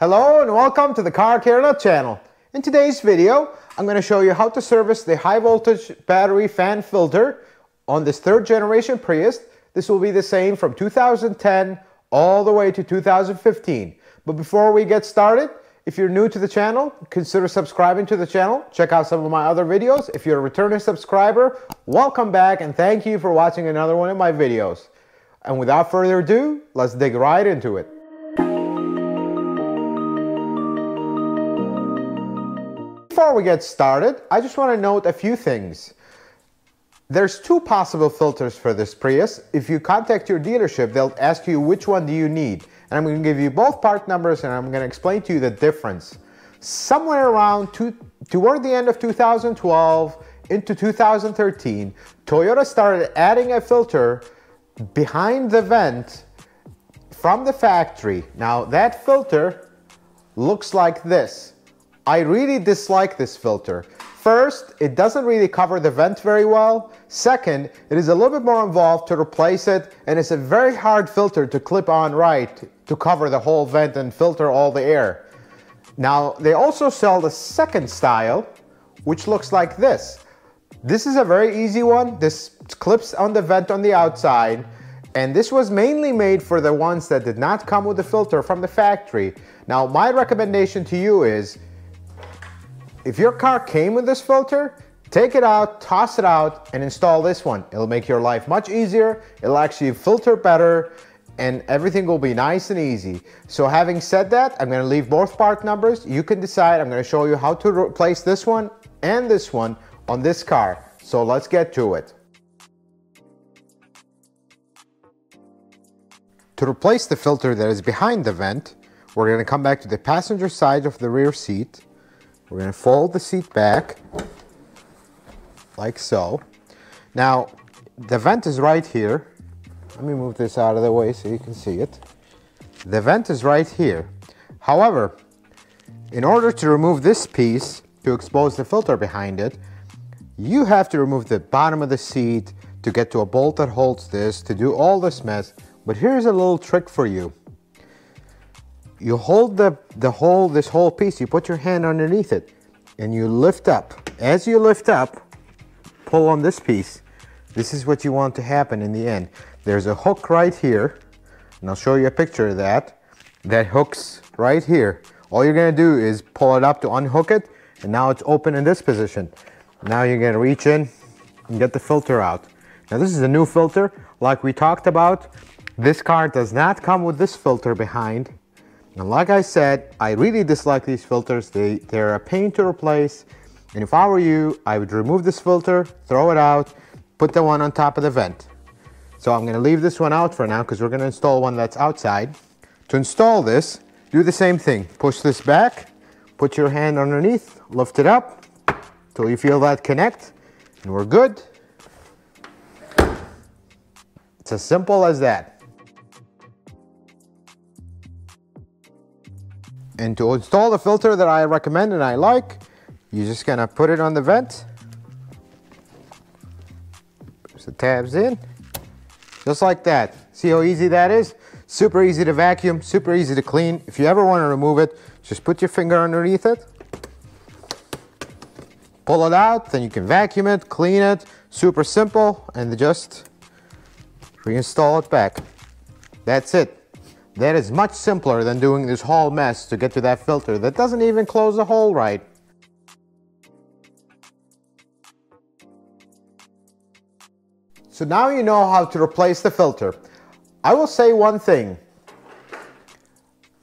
Hello and welcome to the Car Care Nut channel. In today's video, I'm going to show you how to service the high voltage battery fan filter on this third generation Prius. This will be the same from 2010 all the way to 2015. But before we get started, if you're new to the channel, consider subscribing to the channel. Check out some of my other videos. If you're a returning subscriber, welcome back and thank you for watching another one of my videos. And without further ado, let's dig right into it. Before we get started, I just want to note a few things. There's two possible filters for this Prius. If you contact your dealership, they'll ask you which one do you need. And I'm going to give you both part numbers and I'm going to explain to you the difference. Somewhere around toward the end of 2012 into 2013, Toyota started adding a filter behind the vent from the factory. Now that filter looks like this. I really dislike this filter. First, it doesn't really cover the vent very well. Second, it is a little bit more involved to replace it, and it's a very hard filter to clip on right to cover the whole vent and filter all the air. Now, they also sell the second style, which looks like this. This is a very easy one. This clips on the vent on the outside, and this was mainly made for the ones that did not come with the filter from the factory. Now, my recommendation to you is, if your car came with this filter, take it out, toss it out, and install this one. It'll make your life much easier, it'll actually filter better, and everything will be nice and easy. So having said that, I'm gonna leave both part numbers. You can decide. I'm gonna show you how to replace this one and this one on this car. So let's get to it. To replace the filter that is behind the vent, we're gonna come back to the passenger side of the rear seat. We're going to fold the seat back, like so. Now, the vent is right here. Let me move this out of the way so you can see it. The vent is right here. However, in order to remove this piece to expose the filter behind it, you have to remove the bottom of the seat to get to a bolt that holds this, to do all this mess. But here's a little trick for you. You hold this whole piece, you put your hand underneath it, and you lift up. As you lift up, pull on this piece. This is what you want to happen in the end. There's a hook right here, and I'll show you a picture of that. That hooks right here. All you're gonna do is pull it up to unhook it, and now it's open in this position. Now you're gonna reach in and get the filter out. Now this is a new filter, like we talked about. This car does not come with this filter behind. And like I said, I really dislike these filters. They're a pain to replace. And if I were you, I would remove this filter, throw it out, put the one on top of the vent. So I'm gonna leave this one out for now because we're gonna install one that's outside. To install this, do the same thing. Push this back, put your hand underneath, lift it up till you feel that connect, and we're good. It's as simple as that. And to install the filter that I recommend and I like, you're just gonna put it on the vent. Push the tabs in, just like that. See how easy that is? Super easy to vacuum, super easy to clean. If you ever wanna remove it, just put your finger underneath it, pull it out, then you can vacuum it, clean it, super simple, and just reinstall it back. That's it. That is much simpler than doing this whole mess to get to that filter that doesn't even close the hole right. So now you know how to replace the filter. I will say one thing.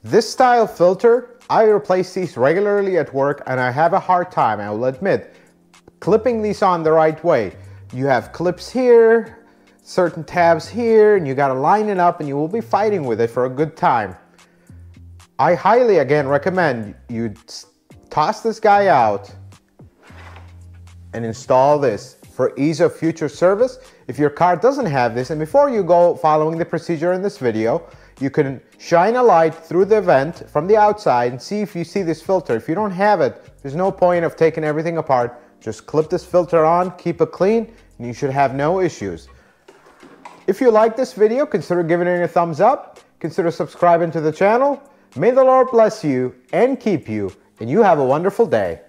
This style filter, I replace these regularly at work and I have a hard time, I will admit, clipping these on the right way. You have clips here, certain tabs here, and you gotta line it up and you will be fighting with it for a good time. I highly, again, recommend you toss this guy out and install this for ease of future service if your car doesn't have this. And before you go following the procedure in this video, you can shine a light through the vent from the outside and see if you see this filter. If you don't have it, there's no point of taking everything apart. Just clip this filter on, keep it clean, and you should have no issues. If you like this video, consider giving it a thumbs up, consider subscribing to the channel, May the Lord bless you and keep you, and you have a wonderful day.